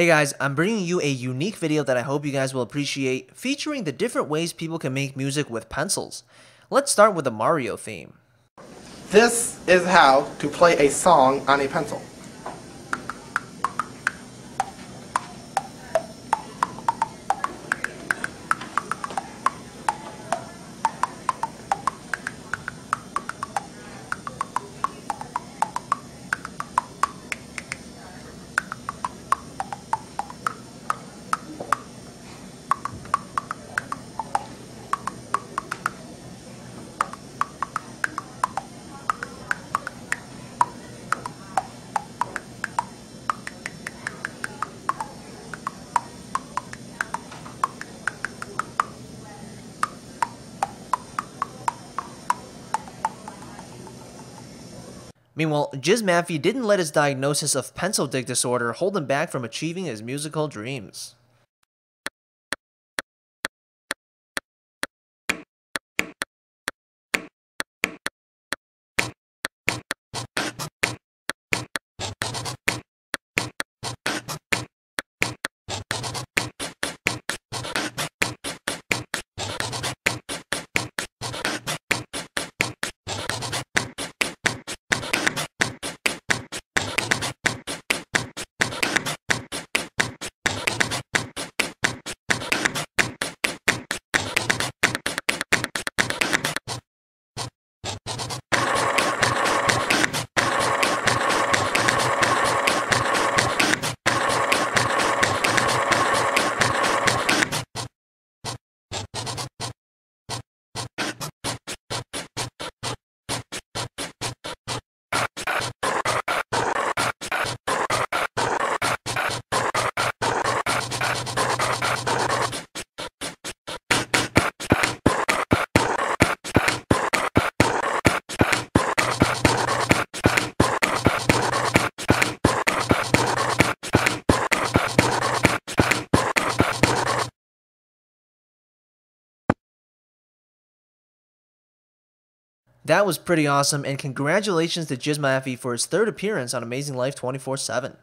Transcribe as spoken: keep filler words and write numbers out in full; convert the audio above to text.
Hey guys, I'm bringing you a unique video that I hope you guys will appreciate, featuring the different ways people can make music with pencils. Let's start with the Mario theme. This is how to play a song on a pencil. Meanwhile, Jizmaffey didn't let his diagnosis of pencil dick disorder hold him back from achieving his musical dreams. That was pretty awesome, and congratulations to Jizmaffey for his third appearance on Amazing Life twenty-four seven.